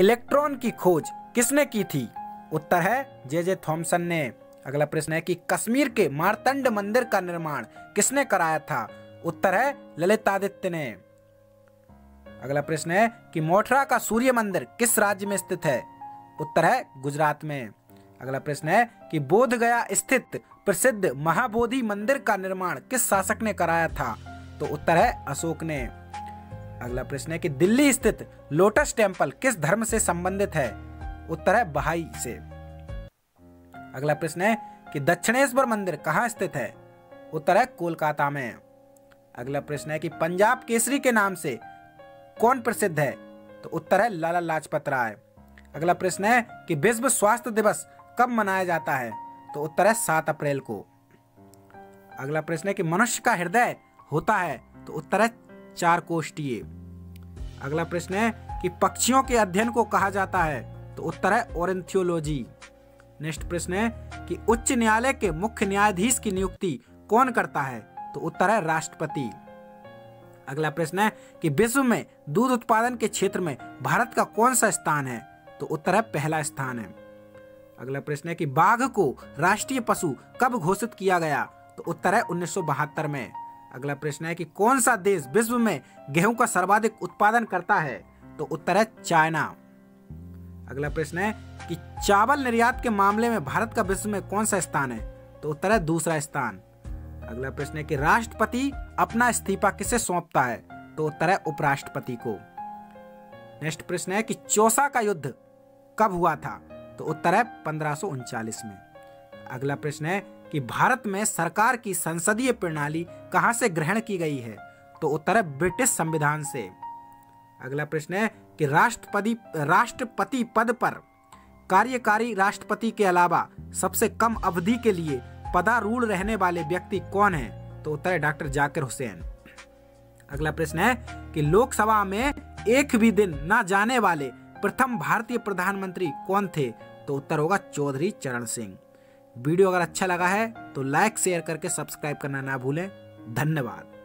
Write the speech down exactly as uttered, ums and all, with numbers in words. Electron की खोज किसने की थी? उत्तर है जे जे थॉमसन ने। अगला प्रश्न है कि कश्मीर के मार्तंड मंदिर का निर्माण किसने कराया था? उत्तर है ललितादित्य ने। अगला प्रश्न है कि मोठरा का सूर्य मंदिर किस राज्य में स्थित है? उत्तर है गुजरात में। अगला प्रश्न है कि बोधगया स्थित प्रसिद्ध महाबोधि मंदिर का निर्माण किस शासक ने कराया था? तो उत्तर है अशोक ने। अगला प्रश्न है कि दिल्ली स्थित लोटस टेम्पल किस धर्म से संबंधित है? उत्तर है बहाई से। अगला प्रश्न है कि दक्षिणेश्वर मंदिर कहाँ स्थित है? उत्तर है कोलकाता में। अगला प्रश्न है कि पंजाब केसरी के नाम से कौन प्रसिद्ध है? तो उत्तर है लाला लाजपत राय। अगला प्रश्न है कि विश्व स्वास्थ्य दिवस कब मनाया जाता है? तो उत्तर है सात अप्रैल को। अगला प्रश्न है कि मनुष्य का हृदय होता है? तो उत्तर है चार कोष्ठीय। अगला प्रश्न है कि पक्षियों के अध्ययन को कहा जाता है? तो उत्तर है ओरनिथोलॉजी। नेक्स्ट प्रश्न है कि उच्च न्यायालय के मुख्य न्यायाधीश की नियुक्ति कौन करता है? तो उत्तर है राष्ट्रपति। अगला प्रश्न है कि विश्व में दूध उत्पादन के क्षेत्र में भारत का कौन सा स्थान है? तो उत्तर है पहला स्थान है। अगला प्रश्न है कि बाघ को राष्ट्रीय पशु कब घोषित किया गया? तो उत्तर है उन्नीस सौ बहत्तर में। अगला प्रश्न है कि कौन सा देश विश्व में गेहूं का सर्वाधिक उत्पादन करता है? तो उत्तर है चाइना। अगला प्रश्न है कि चावल निर्यात के मामले में भारत का विश्व में कौन सा स्थान है? तो उत्तर है दूसरा स्थान। अगला प्रश्न है कि राष्ट्रपति अपना इस्तीफा किसे सौंपता है? तो उत्तर है उपराष्ट्रपति को। नेक्स्ट प्रश्न है कि चौसा का युद्ध कब हुआ था? तो उत्तर है पंद्रह सौ उनचालीस में। अगला प्रश्न है कि भारत में सरकार की संसदीय प्रणाली कहाँ से ग्रहण की गई है? तो उत्तर है ब्रिटिश संविधान से। अगला प्रश्न है कि राष्ट्रपति राष्ट्रपति पद पर कार्यकारी राष्ट्रपति के अलावा सबसे कम अवधि के लिए पदारूढ़ रहने वाले व्यक्ति कौन है? तो उत्तर है डॉक्टर जाकिर हुसैन। अगला प्रश्न है कि लोकसभा में एक भी दिन ना जाने वाले प्रथम भारतीय प्रधानमंत्री कौन थे? तो उत्तर होगा चौधरी चरण सिंह। वीडियो अगर अच्छा लगा है तो लाइक शेयर करके सब्सक्राइब करना ना भूलें। धन्यवाद।